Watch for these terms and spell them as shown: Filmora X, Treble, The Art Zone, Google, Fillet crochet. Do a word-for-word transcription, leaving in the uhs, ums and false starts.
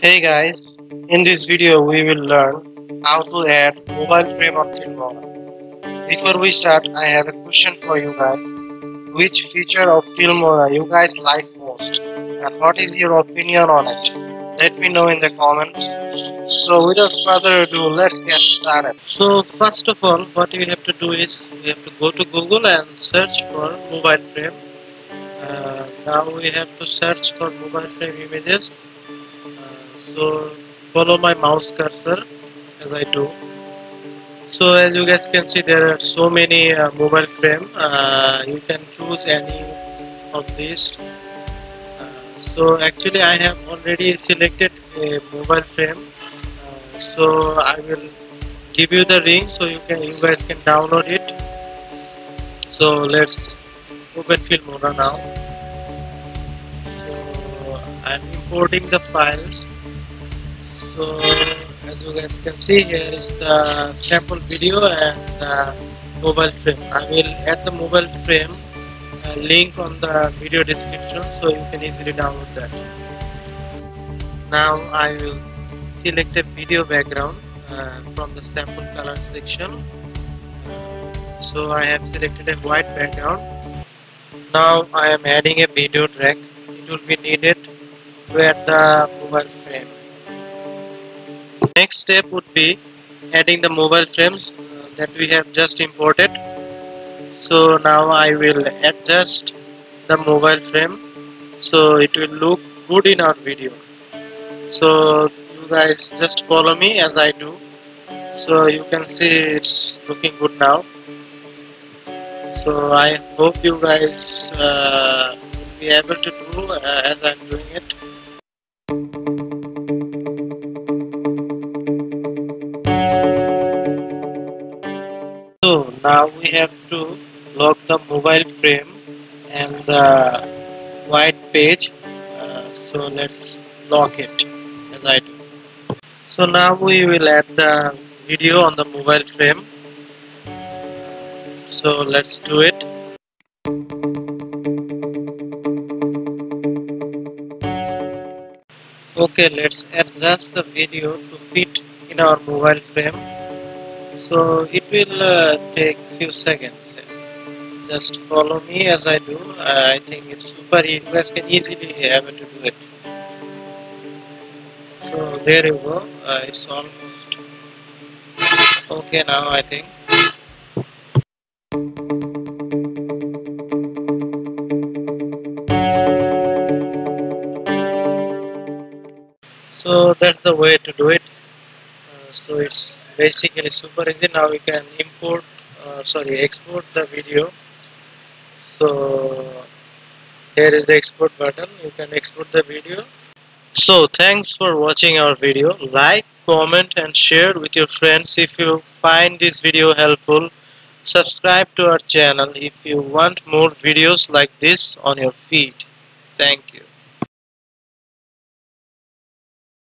Hey guys, in this video we will learn how to add mobile frame object Filmora. Before we start, I have a question for you guys. Which feature of Filmora you guys like most and what is your opinion on it? Let me know in the comments. So without further ado, let's get started. So first of all, what we have to do is we have to go to Google and search for mobile frame. Uh, now we have to search for mobile frame images. So follow my mouse cursor as I do. So as you guys can see, there are so many uh, mobile frame. Uh, you can choose any of these. Uh, so actually I have already selected a mobile frame. Uh, so I will give you the link so you can you guys can download it. So let's open Filmora now. So I'm importing the files. So as you guys can see, here is the sample video and the mobile frame. I will add the mobile frame uh, link on the video description so you can easily download that. Now I will select a video background uh, from the sample color section. So I have selected a white background. Now I am adding a video track. It will be needed to add the mobile frame. Next step would be adding the mobile frames uh, that we have just imported. So now I will adjust the mobile frame so it will look good in our video. So you guys just follow me as I do. So you can see it's looking good now. So I hope you guys uh, will be able to do uh, as I'm doing it. So now we have to lock the mobile frame and the white page. Uh, so let's lock it as I do. So now we will add the video on the mobile frame. So let's do it. Okay, let's adjust the video to fit in our mobile frame. So it will uh, take few seconds. Just follow me as I do. I think it's super easy. You guys can easily be able to do it. So there you go. Uh, it's almost okay now, I think. So that's the way to do it. Uh, so it's basically super easy. Now we can import, uh, sorry, export the video. So here is the export button. You can export the video. So thanks for watching our video. Like, comment and share with your friends if you find this video helpful. Subscribe to our channel if you want more videos like this on your feed. Thank you.